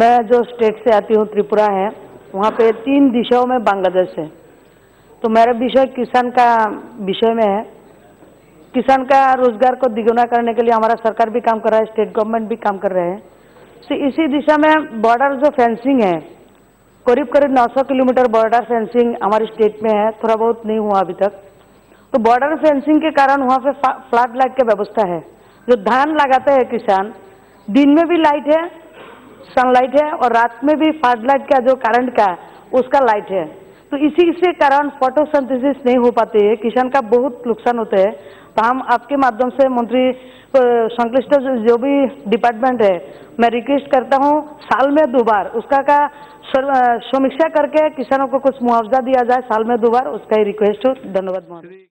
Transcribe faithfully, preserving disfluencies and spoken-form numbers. मैं जो स्टेट से आती हूँ त्रिपुरा है, वहाँ पे तीन विषयों में बांग्लादेश है। तो मेरा विषय किसान का विषय में है। किसान का रोजगार को दिगुना करने के लिए हमारा सरकार भी काम कर रहा है, स्टेट गवर्नमेंट भी काम कर रहे हैं। तो इसी दिशा में बॉर्डर जो फेंसिंग है, करीब करीब नौ सौ किलोमीटर बॉर्डर फेंसिंग हमारे स्टेट में है, थोड़ा बहुत नहीं हुआ अभी तक। तो बॉर्डर फेंसिंग के कारण वहाँ पे फ्लड लाइट की व्यवस्था है। जो धान लगाते हैं किसान, दिन में भी लाइट है, सनलाइट है, और रात में भी फ्लड लाइट का जो करंट का उसका लाइट है। तो इसी से कारण फोटोसिंथेसिस नहीं हो पाती है, किसान का बहुत नुकसान होता है। तो हम आपके माध्यम से मंत्री संश्लिष्ट जो भी डिपार्टमेंट है, मैं रिक्वेस्ट करता हूँ साल में दो बार उसका का समीक्षा करके किसानों को कुछ मुआवजा दिया जाए, साल में दो बार, उसका ही रिक्वेस्ट हो। धन्यवाद।